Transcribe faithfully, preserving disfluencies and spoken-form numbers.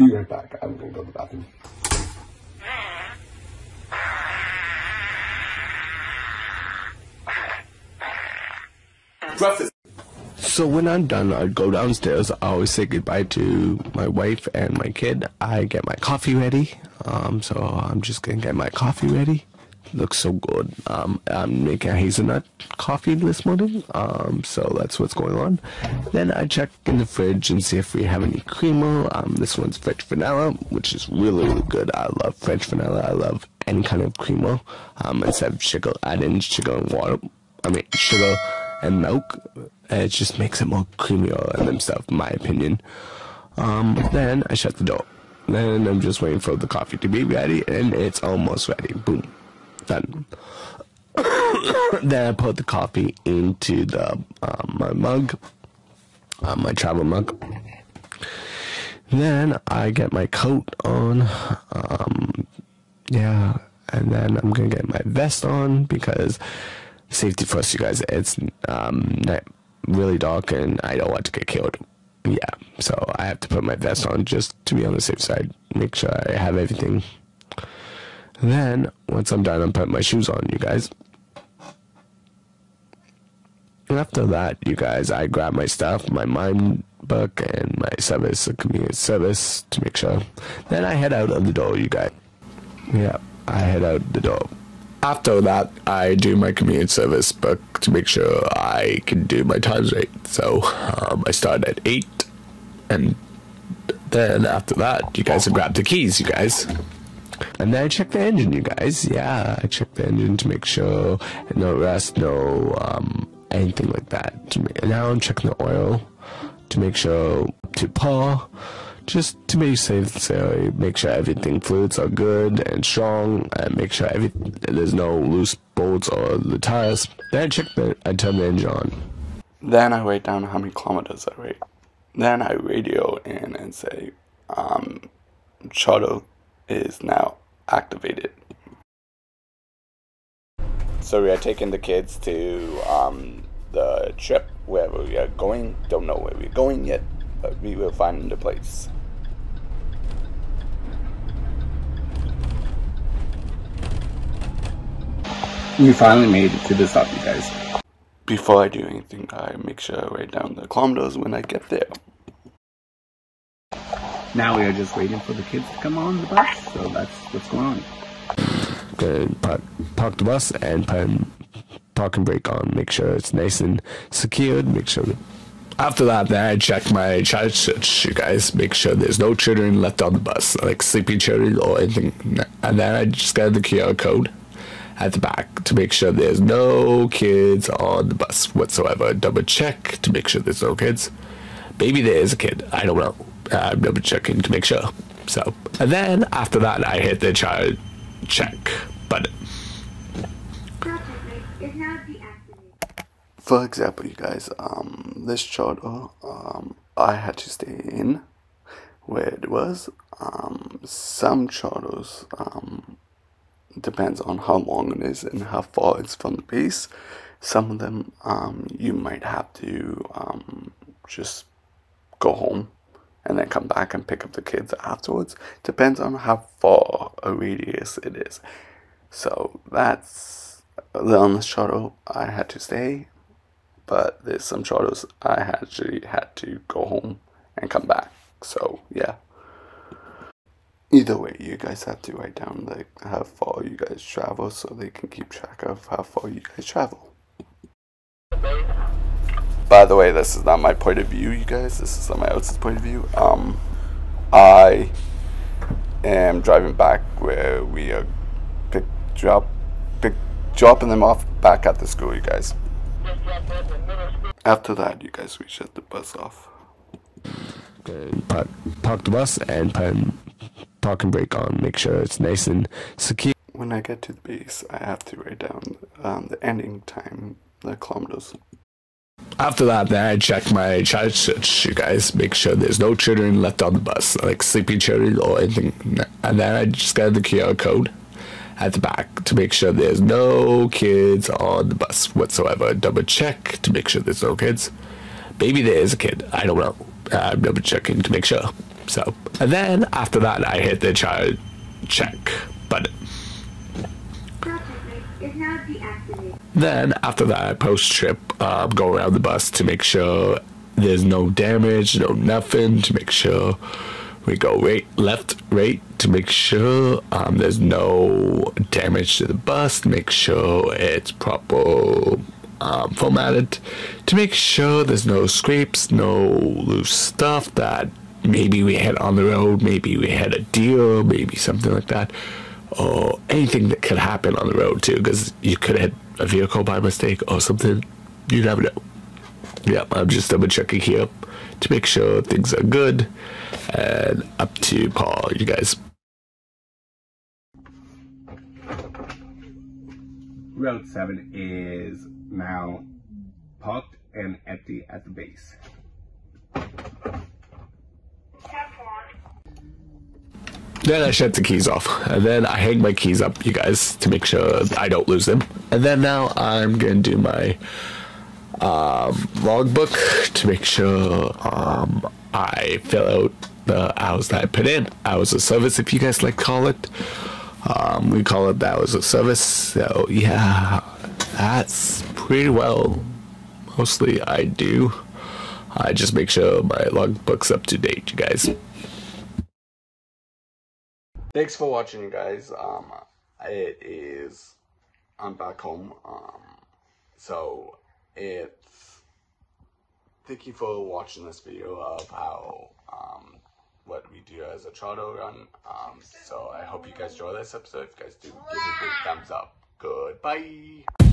Be right back. I'm going to go to the bathroom. Breakfast. So when I'm done, I go downstairs. I always say goodbye to my wife and my kid. I get my coffee ready. Um, so I'm just going to get my coffee ready. Looks so good. Um, I'm making a hazelnut coffee this morning. Um, so that's what's going on. Then I check in the fridge and see if we have any creamer. Um, this one's French vanilla, which is really, really good. I love French vanilla. I love any kind of creamer. Um, instead of sugar, add in sugar and water. I mean, sugar and milk. And it just makes it more creamier and them stuff, in my opinion. Um, then I shut the door. Then I'm just waiting for the coffee to be ready, and it's almost ready. Boom. Done. Then I put the coffee into the uh, my mug, uh, my travel mug. Then I get my coat on, um, yeah, and then I'm gonna get my vest on because safety first, you guys. It's um really dark and I don't want to get killed. Yeah, so I have to put my vest on just to be on the safe side. Make sure I have everything. Then, once I'm done, I'm putting my shoes on, you guys. And after that, you guys, I grab my stuff, my mind book, and my service, a community service, to make sure. Then I head out of the door, you guys. Yeah, I head out the door. After that, I do my community service book to make sure I can do my times right. So, um, I start at eight, and then after that, you guys have grabbed the keys, you guys. And then I check the engine, you guys. Yeah, I check the engine to make sure no rust, no um, anything like that. And now I'm checking the oil to make sure to par, just to be safe. So make sure everything fluids are good and strong, and make sure every, there's no loose bolts or the tires. Then I check the, I turn the engine on. Then I write down how many kilometers I rate. Then I radio in and say, um, shuttle is now activated. So we are taking the kids to um, the trip wherever we are going. Don't know where we're going yet, but we will find the place. We finally made it to the stop, you guys. Before I do anything, I make sure I write down the kilometers when I get there. Now we are just waiting for the kids to come on the bus, so that's what's going on. Gonna park, park the bus and put park and brake on, make sure it's nice and secured, make sure that... After that, then I check my child search, you guys, make sure there's no children left on the bus, like sleeping children or anything. And then I just got the Q R code at the back to make sure there's no kids on the bus whatsoever. Double check to make sure there's no kids. Maybe there is a kid, I don't know. I'm double checking to make sure. So, and then after that, I hit the child check button. For example, you guys, um, this charter, um, I had to stay in where it was. Um, some charters, um, depends on how long it is and how far it's from the base. Some of them, um, you might have to um, just go home and then come back and pick up the kids afterwards. Depends on how far a radius it is. So that's on this shuttle I had to stay, but there's some shuttles I actually had to go home and come back. So yeah. Either way, you guys have to write down like how far you guys travel so they can keep track of how far you guys travel. By the way, this is not my point of view, you guys. This is somebody else's point of view. Um, I am driving back where we are pick, drop, pick, dropping them off back at the school, you guys. After that, you guys, we shut the bus off. Park, park the bus and put park and brake on. Make sure it's nice and secure. When I get to the base, I have to write down um, the ending time, the kilometers. After that, then I check my child search, you guys, make sure there's no children left on the bus, like sleeping children or anything. And then I just got the Q R code at the back to make sure there's no kids on the bus whatsoever. Double check to make sure there's no kids. Maybe there is a kid, I don't know. I'm double checking to make sure. So, and then after that, I hit the ch check button. Then after that, I post trip, uh, go around the bus to make sure there's no damage, no nothing, to make sure we go right, left, right, to make sure um, there's no damage to the bus, to make sure it's proper um, formatted, to make sure there's no scrapes, no loose stuff that maybe we hit on the road, maybe we hit a deer, maybe something like that, or anything that could happen on the road too, because you could hit a vehicle by mistake or something. You never know. Yep, I'm just double checking here to make sure things are good and up to par, you guys. Route seven is now parked and empty at the base. Then I shut the keys off, and then I hang my keys up, you guys, to make sure I don't lose them. And then now I'm going to do my um, logbook to make sure um, I fill out the hours that I put in. Hours of service, if you guys like to call it. Um, we call it the hours of service. So yeah, that's pretty well. Mostly I do. I just make sure my logbook's up to date, you guys. Thanks for watching, you guys. Um, it is, I'm back home. Um, so it's, thank you for watching this video of how, um, what we do as a charter run. Um, so I hope you guys enjoy this episode. If you guys do, give it a big thumbs up. Goodbye.